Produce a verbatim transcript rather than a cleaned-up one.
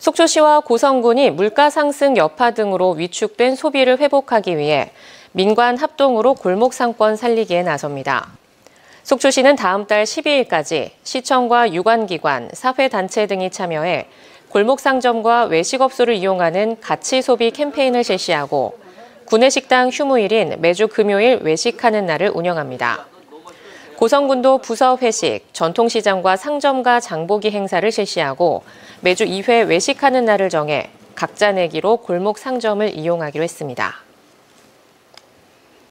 속초시와 고성군이 물가 상승 여파 등으로 위축된 소비를 회복하기 위해 민관 합동으로 골목 상권 살리기에 나섭니다. 속초시는 다음 달 십이일까지 시청과 유관기관, 사회단체 등이 참여해 골목 상점과 외식업소를 이용하는 가치소비 캠페인을 실시하고 구내식당 휴무일인 매주 금요일 외식하는 날을 운영합니다. 고성군도 부서 회식, 전통시장과 상점가 장보기 행사를 실시하고 매주 이회 외식하는 날을 정해 각자 내기로 골목 상점을 이용하기로 했습니다.